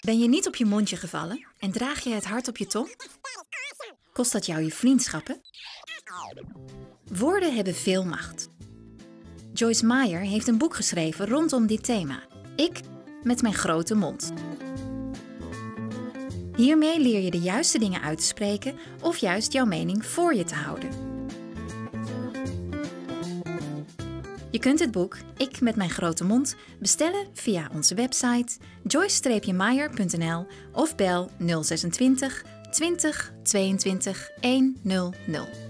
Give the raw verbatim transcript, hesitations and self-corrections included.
Ben je niet op je mondje gevallen en draag je het hart op je tong? Kost dat jou je vriendschappen? Woorden hebben veel macht. Joyce Meyer heeft een boek geschreven rondom dit thema. Ik met mijn grote mond. Hiermee leer je de juiste dingen uit te spreken of juist jouw mening voor je te houden. Je kunt het boek Ik met mijn grote mond bestellen via onze website joyce meyer punt n l of bel nul twee zes twintig twintig tweeëntwintig honderd.